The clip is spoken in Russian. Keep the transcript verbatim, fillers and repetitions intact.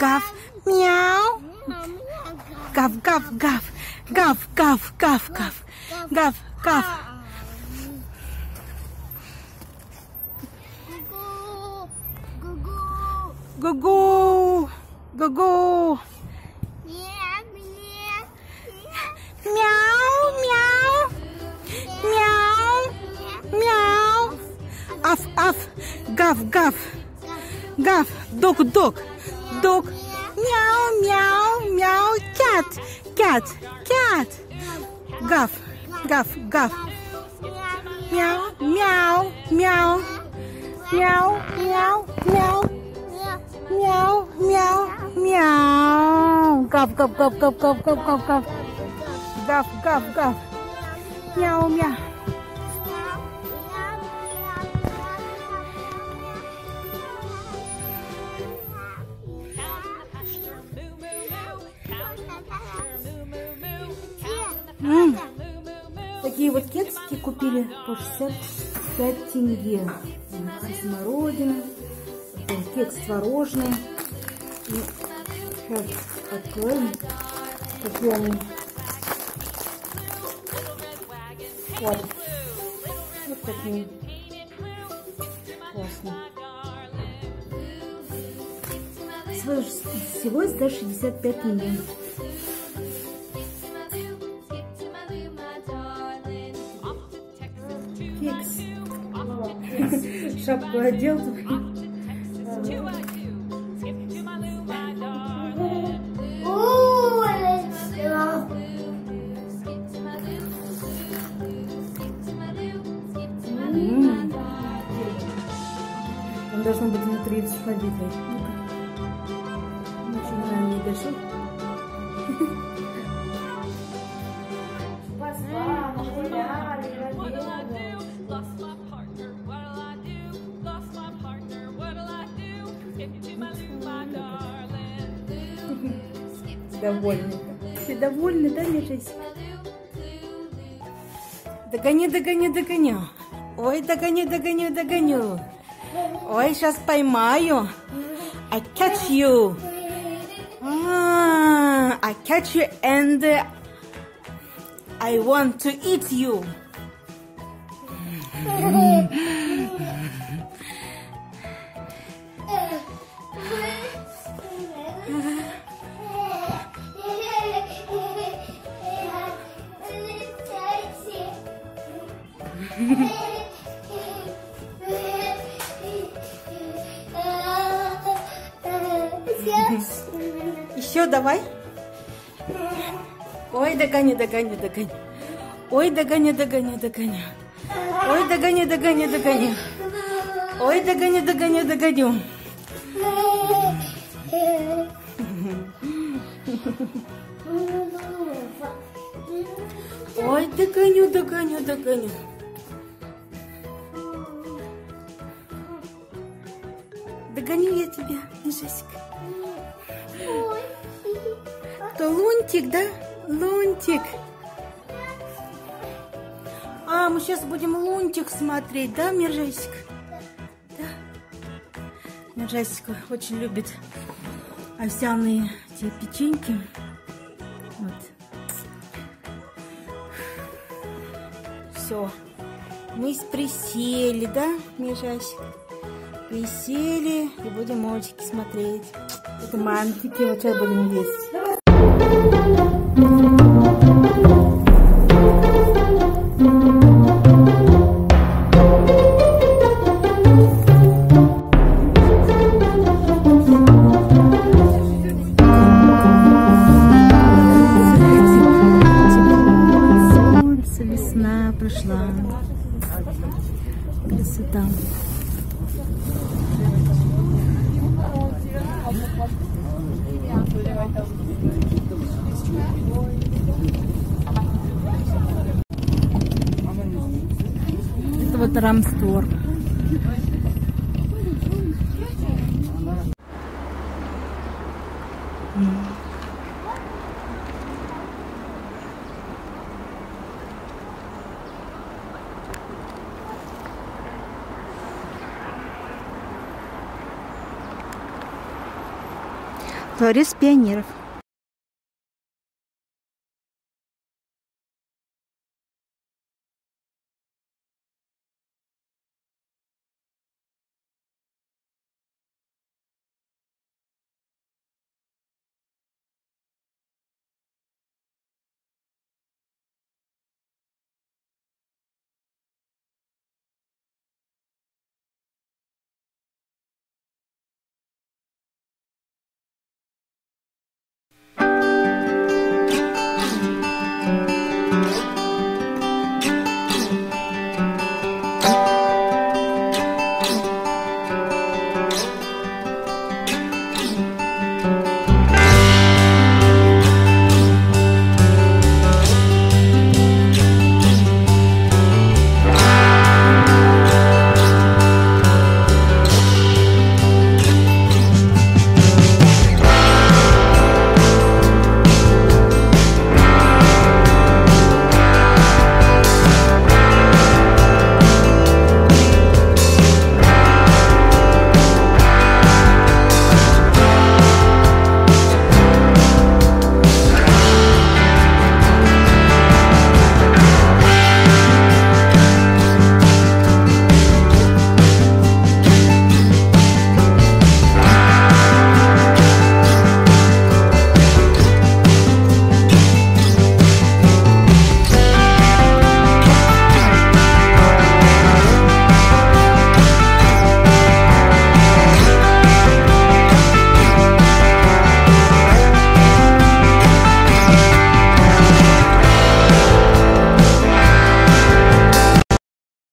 Гав, мяу. Гав, гав, гав. Гав, гав, гав, гав. Гав, гав. Гу-гу. Гу-гу. Мяу, мяу. Мяу. Мяу. Аф, аф. Гав, гав. Гав, дог, дог. Дог. Мяу, мяу, мяу. Кят, кят, кят. Гав, гав, гав. Мяу, мяу, мяу. Мяу, мяу, мяу. Мяу, мяу, мяу. Гав, гав, гав, гав, гав, гав, гав, гав. Гав, гав, гав. Мяу, мяу. М-м. Такие вот кексики купили по шестьдесят пять тенге. Смородина. Кекс творожный. И сейчас откроем, какие они. Вот. Вот такие. Классно. Всего за шестьдесят пять тенге. Кекс. Шапку одел. Должно быть внутри с побитой. Ничего нам не дошел. Довольны. Все довольны, да, Миржасик? Догони, догони, догоню. Ой, догоню, догоню, догоню. Ой, сейчас поймаю. I catch you. Ah, I catch you and I want to eat you. Еще давай. Ой, догони, догони, догони. Ой, догони, догони, догони. Ой, догони, догони, догони. Ой, догони, догони, догоню. Ой, догоню, догоню, догоню. Догоню я тебя, Миржасик. Кто, Лунтик, да? Лунтик. А, мы сейчас будем Лунтик смотреть, да, Миржасик? Да. Миржасик очень любит овсяные эти печеньки. Вот. Все. Мы присели, да, Миржасик? Присели и будем мультики смотреть. Это мантики, вот сейчас будем есть. Солнце, весна пришла. Красота. Это вот Рамстор. Дворец пионеров.